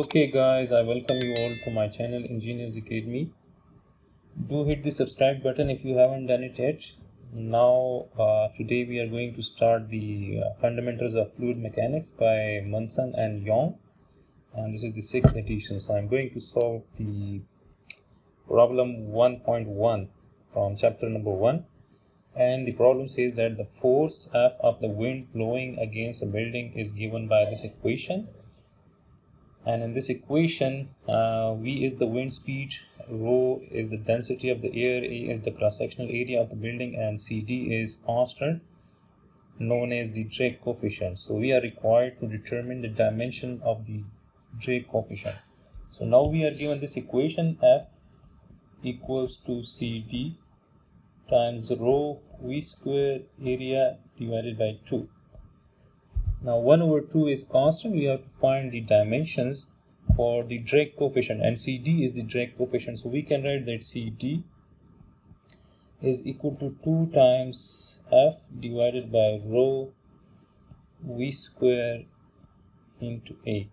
Okay guys, I welcome you all to my channel Engineers Academy. Do hit the subscribe button if you haven't done it yet. Now today we are going to start the fundamentals of fluid mechanics by Munson and Young, and this is the 6th edition. So I'm going to solve the problem 1.1 from chapter number 1, and the problem says that the force F of the wind blowing against a building is given by this equation. And in this equation, V is the wind speed, rho is the density of the air, A is the cross-sectional area of the building, and CD is constant, known as the drag coefficient. So we are required to determine the dimension of the drag coefficient. So now we are given this equation, F equals to CD times rho V square area divided by 2. Now 1 over 2 is constant. We have to find the dimensions for the drag coefficient, and CD is the drag coefficient. So we can write that CD is equal to 2 times F divided by rho V square into A.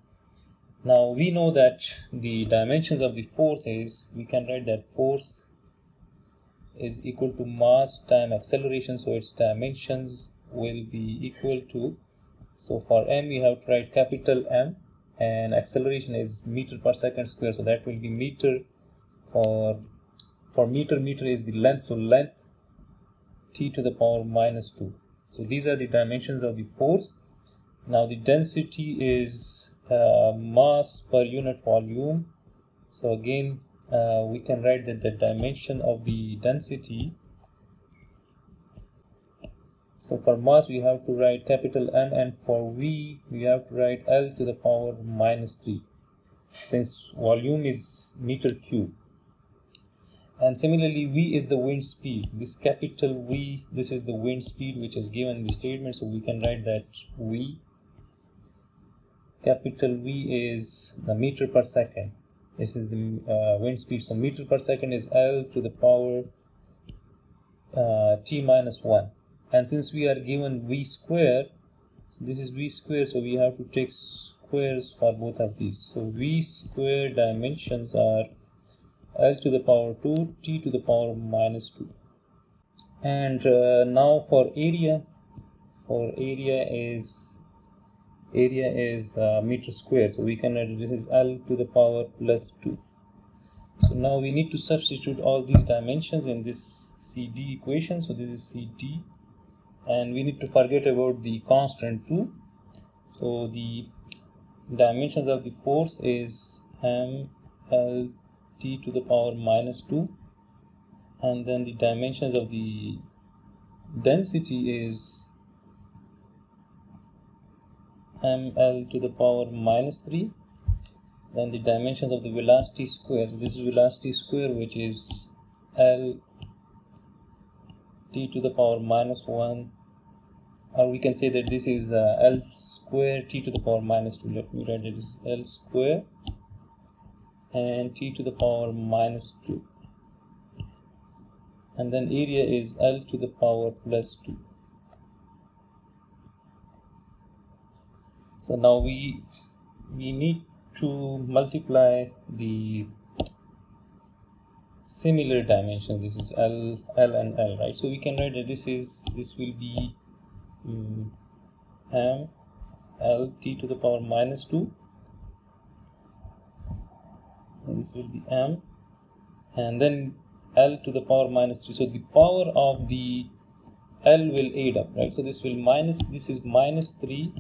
Now we know that the dimensions of the force is, we can write that force is equal to mass times acceleration. So its dimensions will be equal to, so for m we have to write capital M, and acceleration is meter per second square, so that will be meter. For meter is the length, so length t to the power minus 2. So these are the dimensions of the force. Now the density is mass per unit volume. So again we can write that the dimension of the density, so for mass we have to write capital M, and for V we have to write L to the power minus 3, since volume is meter cube. And similarly, V is the wind speed. This capital V, this is the wind speed which is given in the statement. So we can write that V, capital V is the meter per second. This is the wind speed. So meter per second is L to the power t minus 1. And since we are given V square, this is V square, so we have to take squares for both of these. So V square dimensions are L to the power 2, t to the power minus 2. And now for area is meter square, so we can write this is L to the power plus 2. So now we need to substitute all these dimensions in this CD equation. So this is CD, and we need to forget about the constant too. So the dimensions of the force is MLT to the power minus 2, and then the dimensions of the density is ML to the power minus 3. Then the dimensions of the velocity square, this is velocity square, which is L t to the power minus 1, or we can say that this is L square t to the power minus 2. Let me write it as L square and t to the power minus 2, and then area is L to the power plus 2. So now we need to multiply the similar dimension. This is L and L, right? So we can write that this will be M L t to the power minus 2, and this will be M, and then L to the power minus 3. So the power of the L will add up, right? So this is minus 3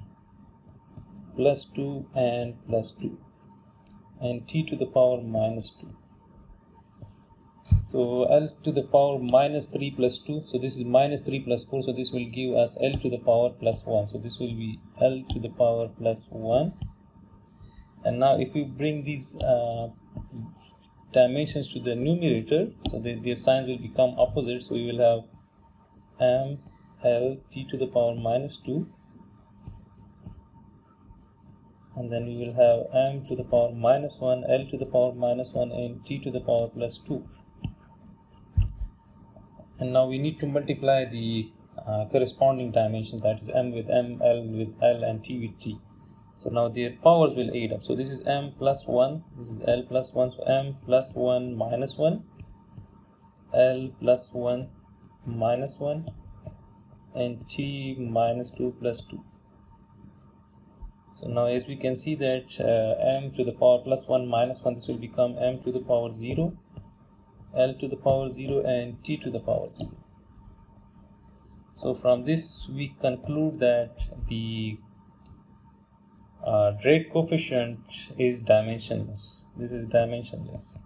plus 2 and plus 2, and t to the power minus 2. So L to the power minus 3 plus 2, so this is minus 3 plus 4, so this will give us L to the power plus 1. So this will be L to the power plus 1. And now if we bring these dimensions to the numerator, so their signs will become opposite. So we will have M L t to the power minus 2, and then we will have M to the power minus 1, L to the power minus 1, and t to the power plus 2. And now we need to multiply the corresponding dimensions, that is M with M, L with L, and T with T. So now their powers will add up. So this is m plus 1, this is l plus 1. So m plus 1 minus 1, l plus 1 minus 1, and t minus 2 plus 2. So now as we can see that m to the power plus 1 minus 1, this will become m to the power 0, l to the power 0, and t to the power 0. So from this we conclude that the rate coefficient is dimensionless. This is dimensionless.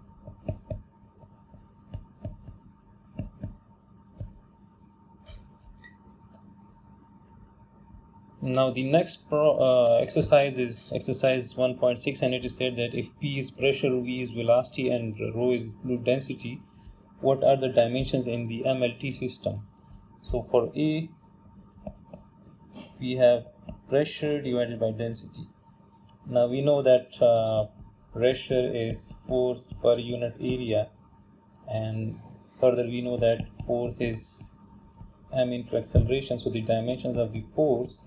Now the next exercise is exercise 1.6, and it is said that if P is pressure, V is velocity, and rho is fluid density, what are the dimensions in the MLT system? So for A, we have pressure divided by density. Now we know that pressure is force per unit area, and further we know that force is m into acceleration. So the dimensions of the force,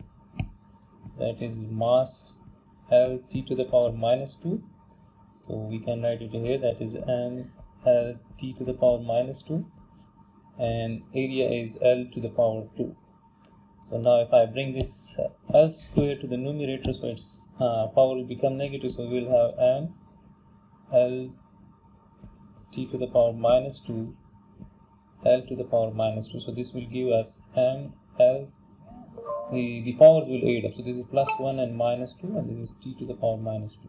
that is mass L T to the power minus 2. So we can write it here, that is m L T to the power minus 2, and area is L to the power 2. So now if I bring this L square to the numerator, so its power will become negative. So we will have m L T to the power minus 2, L to the power minus 2. So this will give us m L. The powers will add up. So this is plus 1 and minus 2, and this is t to the power minus 2.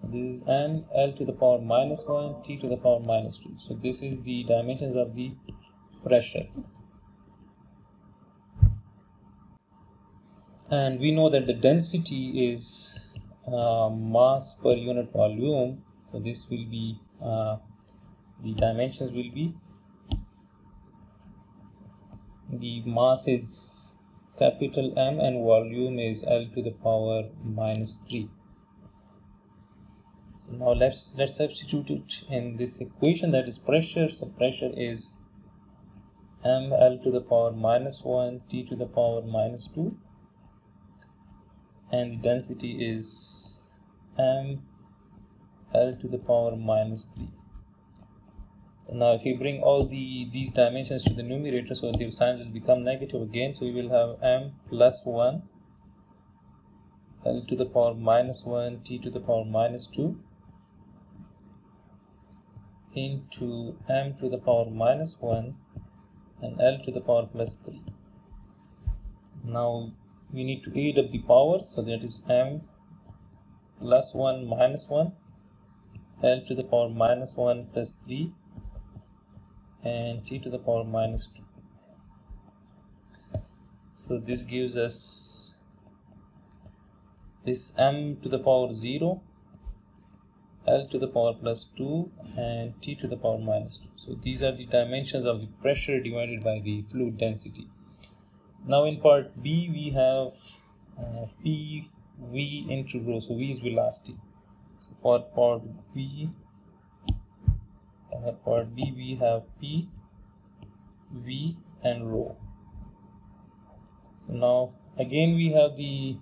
So this is m L to the power minus 1, t to the power minus 2. So this is the dimensions of the pressure. And we know that the density is mass per unit volume. So this will be the dimensions will be, the mass is capital M and volume is L to the power minus 3. So now let's substitute it in this equation, that is pressure. So pressure is m L to the power minus 1, t to the power minus 2, and the density is m L to the power minus 3. So now if you bring all these dimensions to the numerator, so their signs will become negative again. So we will have m plus 1, L to the power minus 1, t to the power minus 2, into m to the power minus 1 and L to the power plus 3. Now we need to add up the powers, so that is m plus 1 minus 1, L to the power minus 1 plus 3, and t to the power minus 2. So this gives us this m to the power 0, L to the power plus 2, and t to the power minus 2. So these are the dimensions of the pressure divided by the fluid density. Now in part B we have P V into rho. So V is velocity. So for part B, we have P, V, and rho. So now again we have the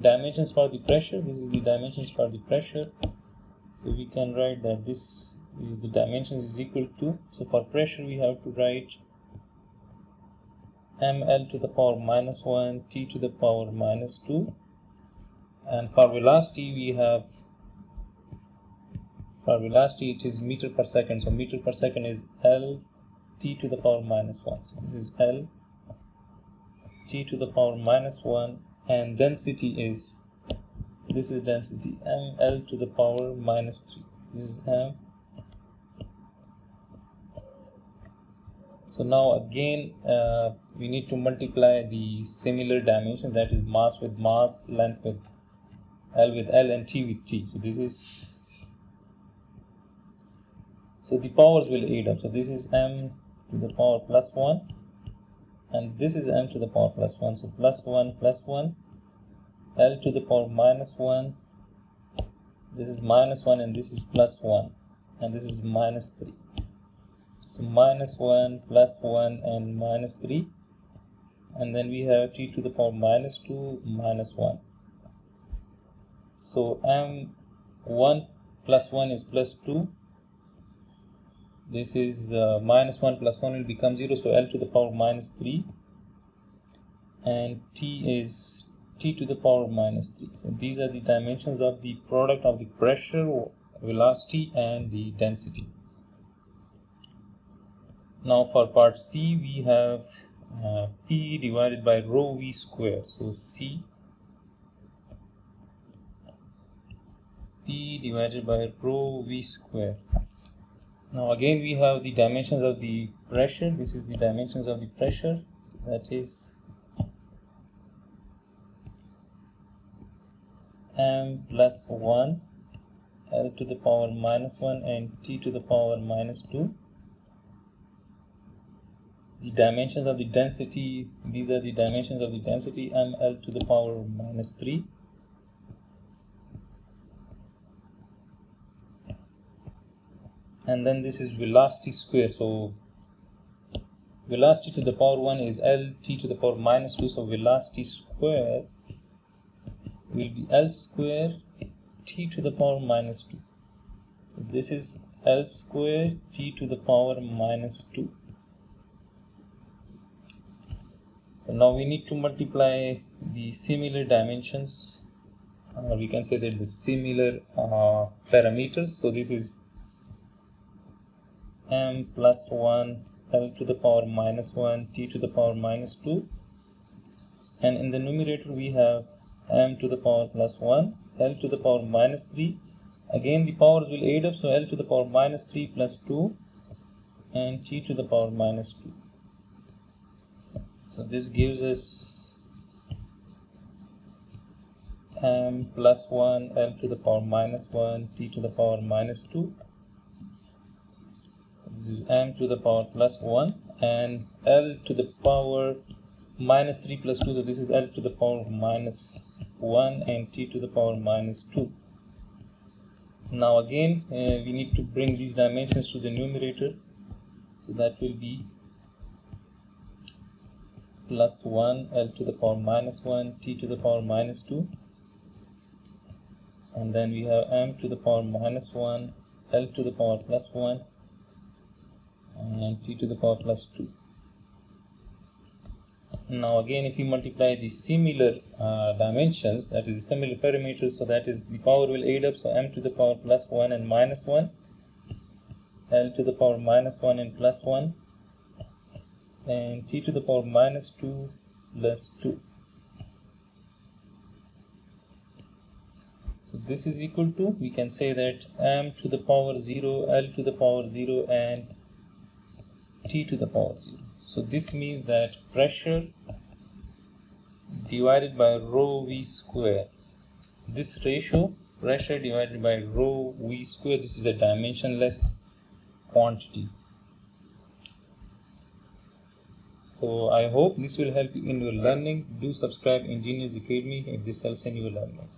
dimensions for the pressure. This is the dimensions for the pressure. So we can write that this the dimensions is equal to. So for pressure we have to write m L to the power minus 1, t to the power minus 2, and for velocity we have. For velocity it is meter per second, so meter per second is L t to the power minus 1. So this is L t to the power minus 1, and density is, this is density, m L to the power minus 3. This is m. So now again we need to multiply the similar dimensions, that is mass with mass, length with L, and t with t. So this is, so the powers will add up. So this is m to the power plus 1, and this is m to the power plus 1. So plus 1 plus 1, L to the power minus 1, this is minus 1, and this is plus 1, and this is minus 3. So minus 1 plus 1 and minus 3, and then we have t to the power minus 2 minus 1. So m1 plus 1 is plus 2. This is minus 1 plus 1 will become 0. So l to the power minus 3. And t is t to the power minus 3. So these are the dimensions of the product of the pressure, velocity and the density. Now for part C we have P divided by rho v square. So C P divided by rho v square. Now again we have the dimensions of the pressure. This is the dimensions of the pressure. So that is m plus 1, l to the power minus 1 and t to the power minus 2. The dimensions of the density, these are the dimensions of the density, m l to the power minus 3. And then this is velocity square. So velocity to the power 1 is l t to the power minus 2. So velocity square will be L square t to the power minus 2. So this is L square t to the power minus 2. So now we need to multiply the similar dimensions, we can say that the similar parameters. So this is m plus 1 L to the power minus 1 t to the power minus 2, and in the numerator we have m to the power plus 1, l to the power minus 3. Again the powers will add up, so l to the power minus 3 plus 2 and t to the power minus 2. So this gives us m plus 1, l to the power minus 1, t to the power minus 2. This is m to the power plus 1 and l to the power minus 3 plus 2. So this is l to the power minus 1 and t to the power minus 2. Now again we need to bring these dimensions to the numerator, so that will be plus 1 l to the power minus 1 t to the power minus 2, and then we have m to the power minus 1 l to the power plus 1 and t to the power plus 2. Now again if we multiply the similar dimensions, that is the similar parameters, so that is the power will add up, so m to the power plus 1 and minus 1, l to the power minus 1 and plus 1, and t to the power minus 2 plus 2. So this is equal to, we can say that m to the power 0, l to the power 0 and t to the power 0. So this means that pressure divided by rho v square, this ratio, pressure divided by rho v square, this is a dimensionless quantity. So I hope this will help you in your learning. Do subscribe Engineers Academy if this helps in your learning.